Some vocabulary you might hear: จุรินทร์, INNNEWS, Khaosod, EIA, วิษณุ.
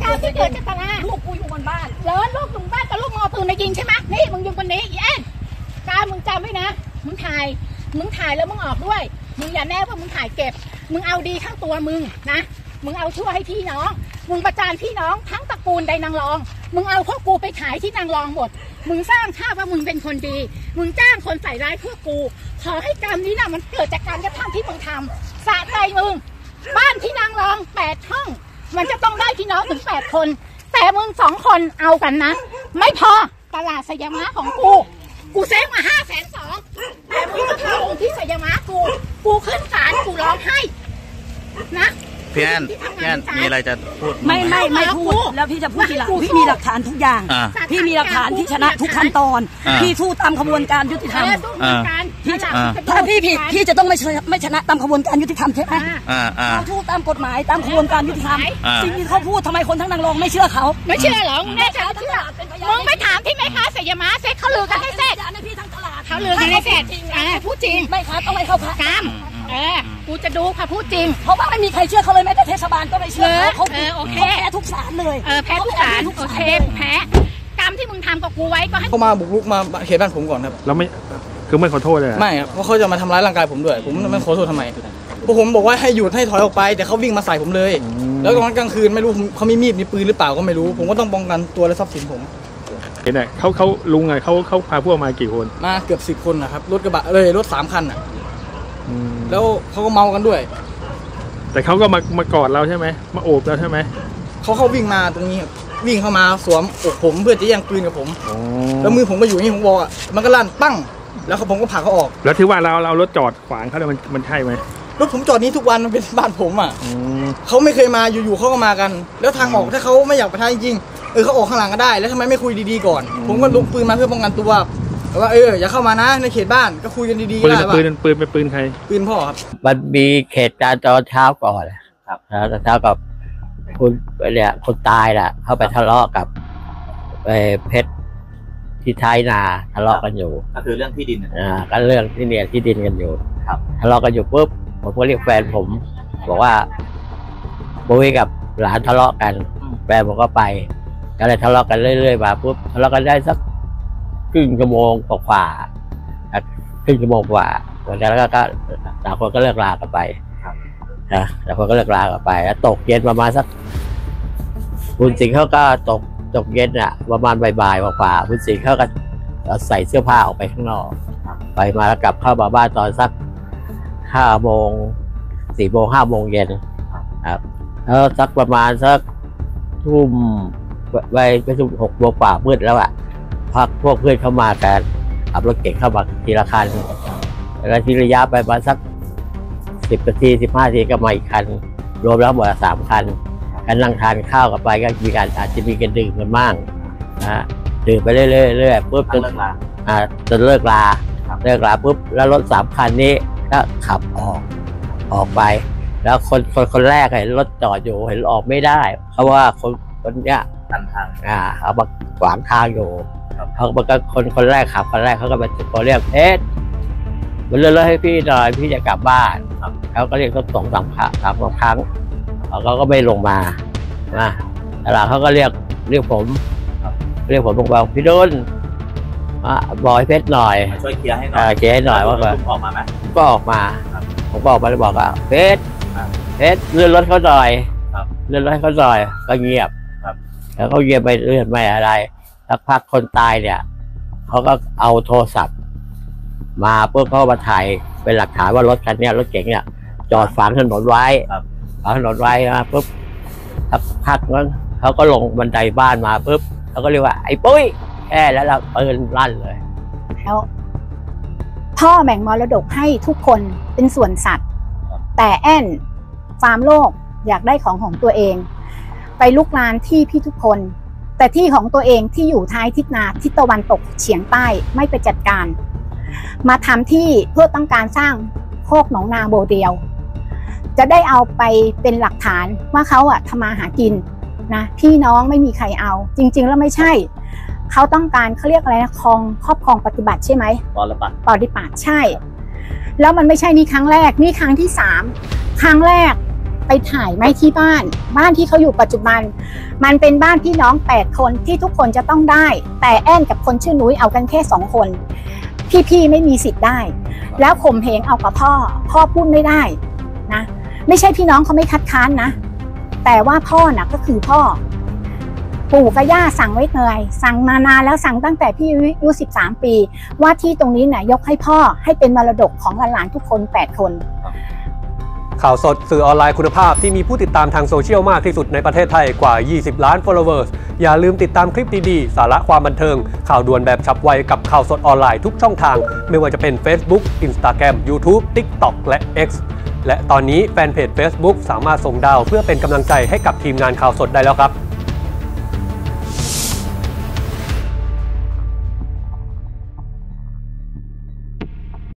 เก้าที่เกิดจากตาลูกกูอยู่บนบ้านเหรอลูกอยู่บนบ้านกับลูกมอปืนมายิงใช่ไหมนี่มึงยิงคนนี้แอนกามึงจำไว้นะมึงถ่ายแล้วมึงออกด้วยมึงอย่าแน่ว่ามึงถ่ายเก็บมึงเอาดีข้างตัวมึงนะมึงเอาชั่วให้พี่น้องมึงประจานพี่น้องทั้งตระกูลใดนางรองมึงเอาพวกกูไปขายที่นางรองหมดมึงสร้างภาพว่ามึงเป็นคนดีมึงจ้างคนใส่ร้ายพวกกูขอให้กรรมนี้นะมันเกิดจากการกระทำที่มึงทำสะใจมึงบ้านที่นางรอง8ห้องมันจะต้องได้พี่น้องถึง8คนแต่มึง2คนเอากันนะไม่พอตลาดสยามะของกูเซ้งมา5,200,000แต่มึงมาเข้าที่สยามะกูขึ้นศาลกูร้องให้นะพี่แอนมีอะไรจะพูดไม่พูดแล้วพี่จะพูดทีหลังพี่มีหลักฐานทุกอย่างพี่มีหลักฐานที่ชนะทุกขั้นตอนพี่สู้ตามขบวนการยุติธรรมถ้าพี่ผิดพี่จะต้องไม่ชนะตามขบวนการยุติธรรมใช่ไหมเขาสู้ตามกฎหมายตามขบวนการยุติธรรมสิ่งที่เขาพูดทำไมคนทั้งนางรองไม่เชื่อเขาไม่เชื่อหรอแน่ใจเชื่อมึงไปถามที่แม่ค้าสยามะเซ็ตเขาลือกันให้เซ็ตเขาลือกันให้เซ็ตพูดจริงไม่ครับเอาไปเข้าพักกันกูจะดูค่ะพูดจริงเพราะว่าไม่มีใครเชื่อเขาเลยแม้แต่เทศบาลก็ไม่เชื่อเขาแพ้ทุกศาลเลยแพ้ทุกศาลโอเคแพ้กรรมที่มึงทำกับกูไว้ก็ให้เขามาบุกรุกมาเขตบ้านผมก่อนครับแล้วไม่คือไม่ขอโทษเลยไม่ครับเพราะเขาจะมาทำร้ายร่างกายผมด้วยผมไม่ขอโทษทำไมพวกผมบอกว่าให้หยุดให้ถอยออกไปแต่เขาวิ่งมาใส่ผมเลยแล้วตอนกลางคืนไม่รู้เขามีมีดมีปืนหรือเปล่าก็ไม่รู้ผมก็ต้องป้องกันตัวและทรัพย์สินผมเห็นไหมเขาลุงไงเขาพาพวกมากี่คนมาเกือบ10คนนะครับรถกระบะเลยรถ3 คันอ่ะแล้วเขาก็เมากันด้วยแต่เขาก็มากอดเราใช่ไหมมาโอบเราใช่ไหมเขาวิ่งมาตรงนี้วิ่งเข้ามาสวมอกผมเพื่อจะแย่งปืนกับผมแล้วมือผมก็อยู่นี่ผมบอกอ่ะมันก็ลั่นปั้งแล้วผมก็ผลักเขาออกแล้วที่ว่าเรารถจอดขวางเขาเลยมันใช่ไหมรถผมจอดนี้ทุกวันมันเป็นบ้านผมอ่ะเขาไม่เคยมาอยู่ๆเขาก็มากันแล้วทางออกถ้าเขาไม่อยากไปท้าจริงเขาออกข้างหลังก็ได้แล้วทำไมไม่คุยดีๆก่อนผมก็ลุกปืนมาเพื่อป้องกันตัวว่าอย่าเข้ามานะในเขตบ้านก็คุยกันดีๆได้ป่ะปืนเป็นปืนใครปืนพ่อครับมันมีเขตการตอนเช้าก่อนครับเช้ากับคุณเนี่ยคนตายล่ะเข้าไปทะเลาะกับเพชรที่ท้ายนาทะเลาะกันอยู่ก็คือเรื่องที่ดินก็เรื่องที่เนี่ยที่ดินกันอยู่ครับทะเลาะกันอยู่ปุ๊บผมก็เรียกแฟนผมบอกว่าปุ้ยกับหลานทะเลาะกันแฟนผมก็ไปก็เลยทะเลาะกันเรื่อยๆมาปุ๊บทะเลาะกันได้สักครึ่งชั่วโมงกว่าแล้วก็ต่างคนก็เลิกลากันไปนะต่างคนก็เลิกลากันไปแล้วตกเย็นประมาณสักคุณสิงห์เขาก็ตกเย็นอ่ะประมาณบ่ายๆกว่าคุณสิงห์เขาก็ใส่เสื้อผ้าออกไปข้างนอกไปมาแล้วกลับเข้ามาบ้านตอนสัก5 โมง 4 โมง 5 โมงเย็นครับแล้วสักประมาณสักทุ่ม 6 โมงกว่ามืดแล้วอ่ะพักพวกเพื่อนเข้ามาแต่ขับรถเก่งเข้ามาทีละคันแล้วทีระยะไปประมาณสัก10 นาที 15 นาทีก็มาอีกคันรวมแล้วหมด3 คันกันนั่งทานข้าวกันไปก็มีการอาจจะมีกันดื่มกันบ้างนะดื่มไปเรื่อยๆปุ๊บจนเลิกลาปุ๊บแล้วรถ3 คันนี้ก็ขับออกไปแล้วคนแรกเห็นรถจอดอยู่เห็นออกไม่ได้เพราะว่าคนเนี้ยตันทางเอามาขวางทางอยู่เขาบอกว่าคนแรกขับคนแรกเขาก็ไปตะโกนเรียกเอ๊ะมันเลื่อนให้พี่หน่อยพี่จะกลับบ้านเขาก็เรียกเขา2-3 ครั้งเขาก็ไม่ลงมาแต่หลังเขาก็เรียกผมบอกว่าพี่ดุลบอยเพชรหน่อยช่วยเคลียร์ให้หน่อยว่าผมออกมาไหมก็ออกมาผมบอกไปแล้วบอกว่าเพชรเลื่อนรถเขาหน่อยก็เงียบแล้วเขาเงียบไปเรื่อยไม่อะไรสักพักคนตายเนี่ยเขาก็เอาโทรศัพท์มาเพื่อเขามาถ่ายเป็นหลักฐานว่ารถคันนี้รถเก๋งเนี่ยจอดฝังถนนไว้นะปุ๊บสักพักนั้นเขาก็ลงบันไดบ้านมาปุ๊บเขาก็เรียกว่าไอ้ปุ้ยแค่แล้วเราเปิดลั่นเลยแล้วพ่อแบ่งมรดกให้ทุกคนเป็นส่วนสัตว์แต่แอนฟาร์มโลกอยากได้ของตัวเองไปลุกลานที่พี่ทุกคนแต่ที่ของตัวเองที่อยู่ท้ายทิศนาทิศตะวันตกเฉียงใต้ไม่ไปจัดการมาทำที่เพื่อต้องการสร้างโคกหนองนาโบเดียวจะได้เอาไปเป็นหลักฐานว่าเขาอะทำมาหากินนะพี่น้องไม่มีใครเอาจริงๆแล้วไม่ใช่เขาต้องการเขาเรียกอะไรนะครองครอบครองปฏิบัติใช่ไหมปฏิบัติใช่แล้วมันไม่ใช่นี่ครั้งแรกนี่ครั้งที่3ครั้งแรก ไปถ่ายไหมที่บ้านที่เขาอยู่ปัจจุบันมันเป็นบ้านพี่น้อง8คนที่ทุกคนจะต้องได้แต่แอนกับคนชื่อนุ้ยเอากันแค่2คนพี่ไม่มีสิทธิ์ได้แล้วข่มเหงเอากับพ่อพูดไม่ได้นะไม่ใช่พี่น้องเขาไม่คัดค้านนะแต่ว่าพ่อน่ะก็คือพ่อปู่กับย่าสั่งไว้เลยสั่งมานานแล้วสั่งตั้งแต่พี่อายุ13ปีว่าที่ตรงนี้เนี่ยยกให้พ่อให้เป็นมรดกของหลานๆทุกคน8คนข่าวสดสื่อออนไลน์คุณภาพที่มีผู้ติดตามทางโซเชียลมากที่สุดในประเทศไทยกว่า20ล้าน followers อย่าลืมติดตามคลิปดีๆสาระความบันเทิงข่าวด่วนแบบฉับไวกับข่าวสดออนไลน์ทุกช่องทางไม่ว่าจะเป็น Facebook Instagram YouTube TikTok และ X และตอนนี้แฟนเพจ Facebook สามารถส่งดาวเพื่อเป็นกำลังใจให้กับทีมงานข่าวสดได้แล้วครับ